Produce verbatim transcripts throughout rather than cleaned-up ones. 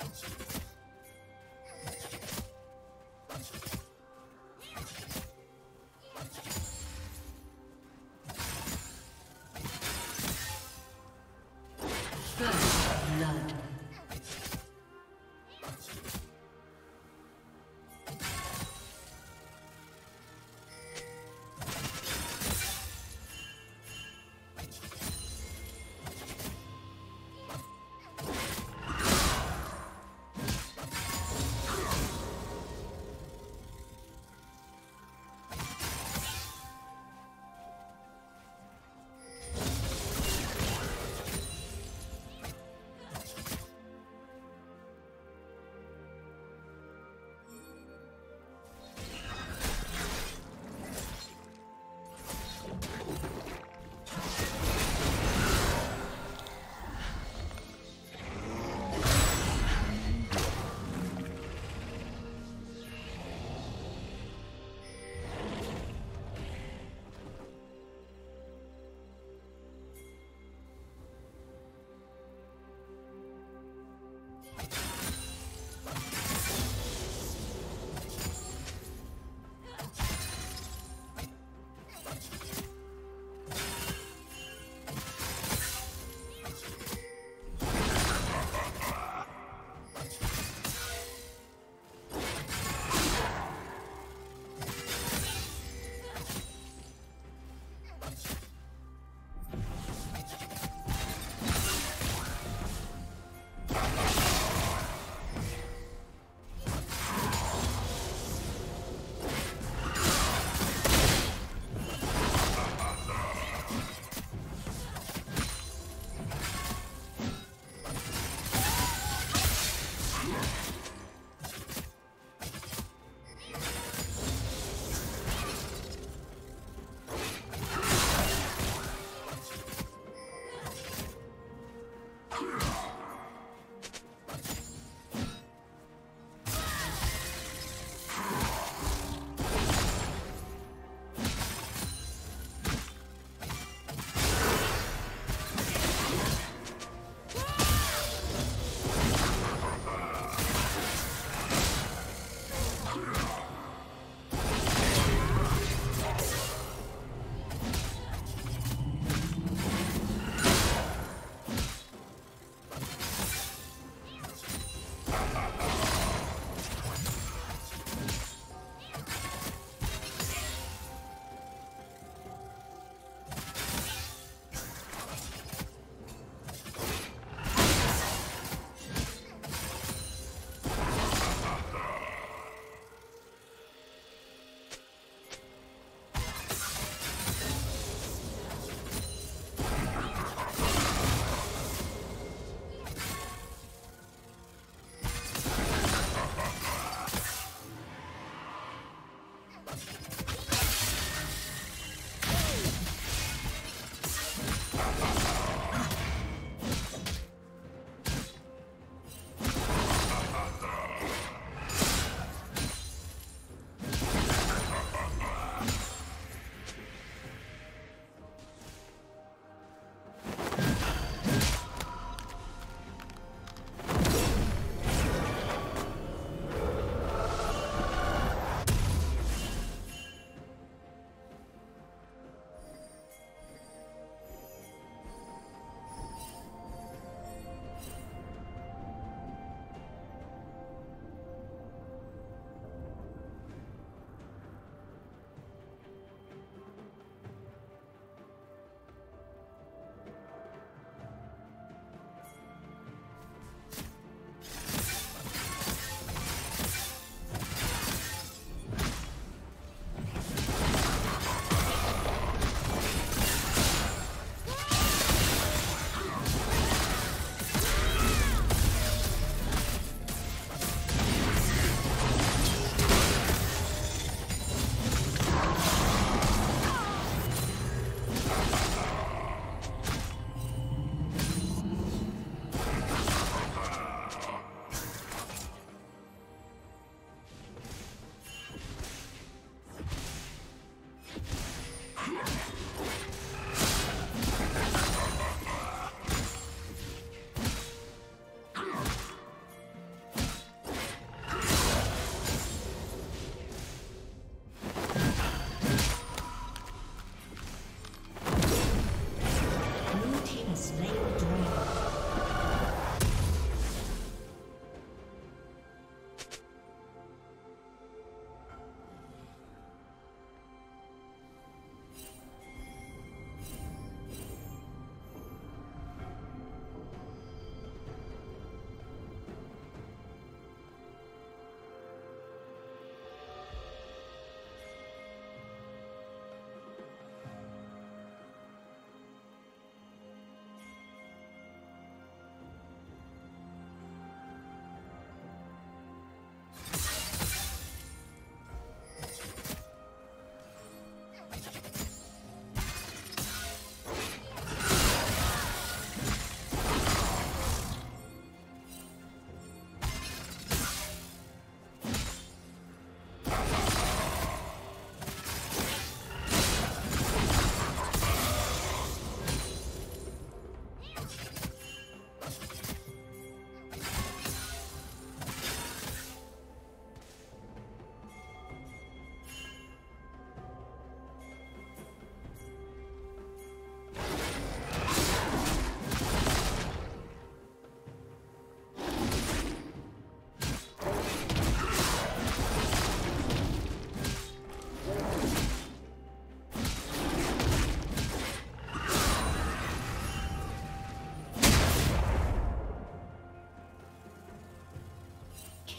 Let's go.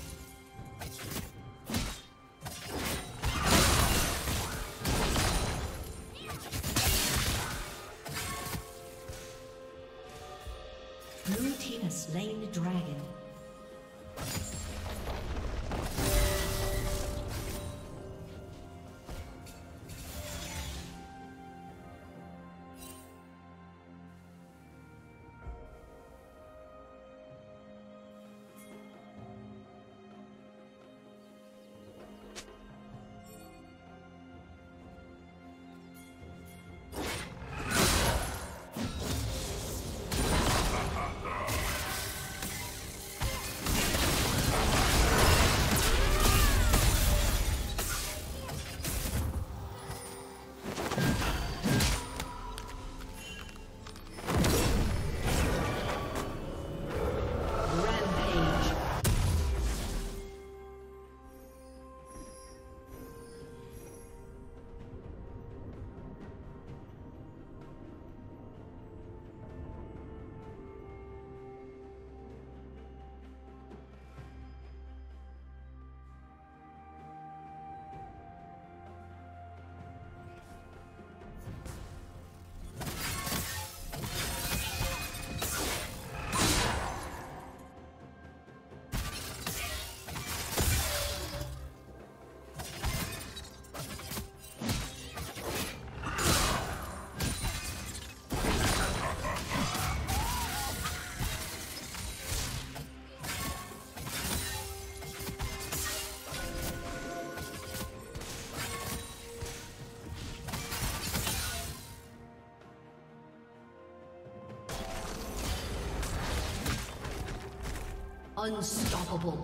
Unstoppable.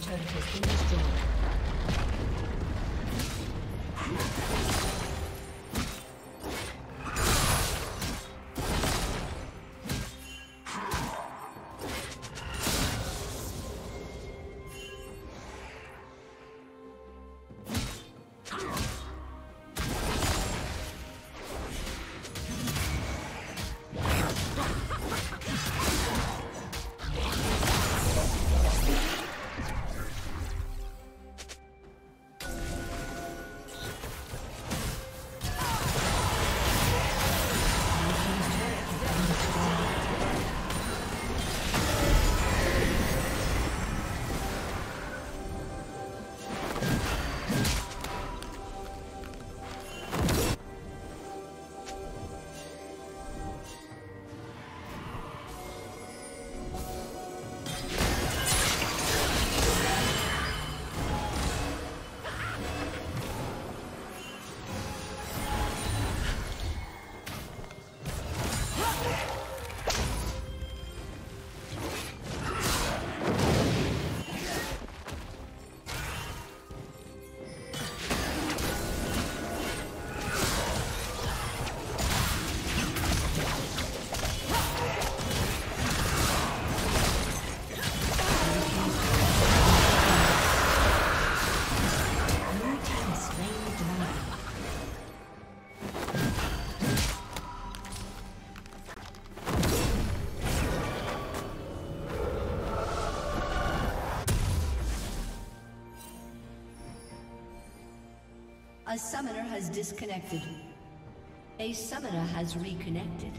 Turret has been destroyed. A summoner has disconnected. A summoner has reconnected.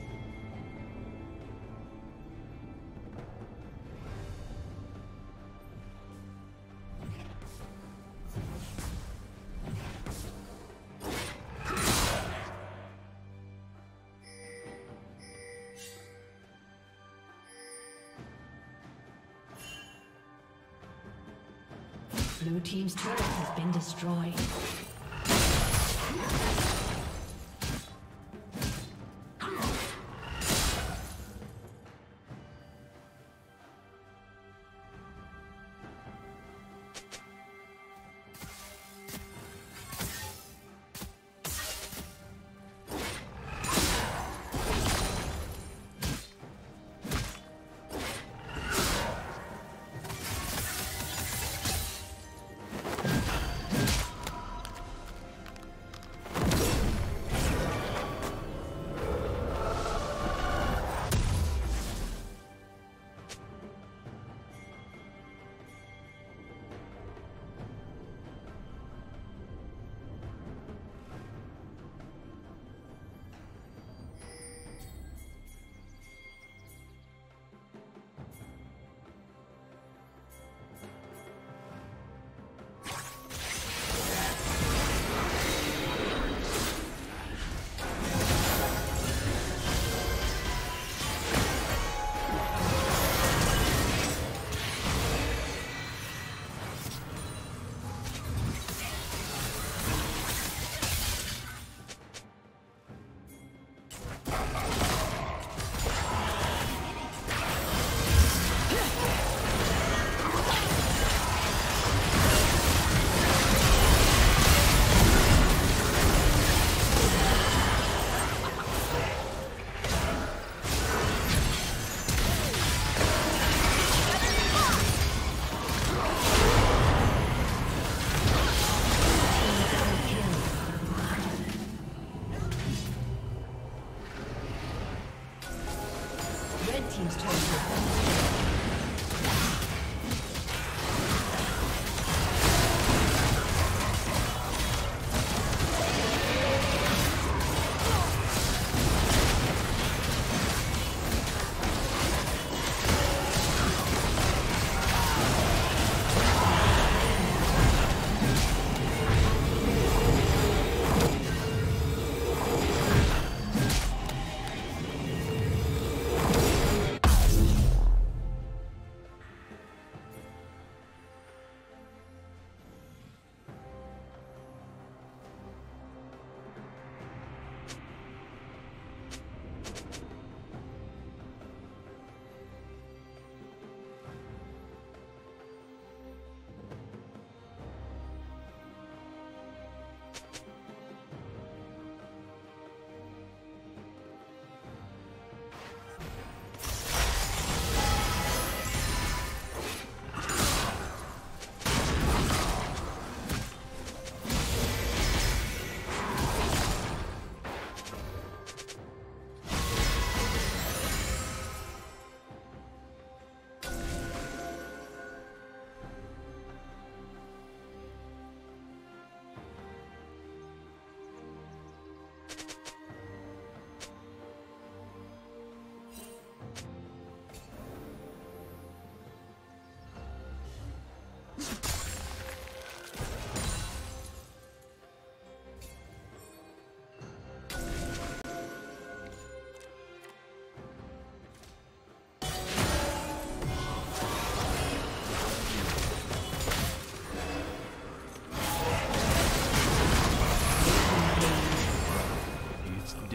Blue team's turret has been destroyed.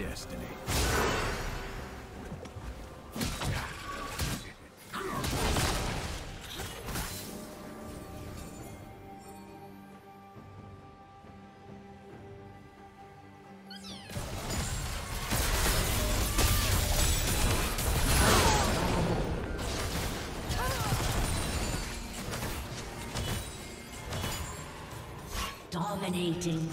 destiny. Dominating.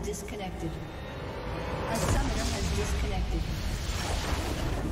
has disconnected. A summoner has disconnected.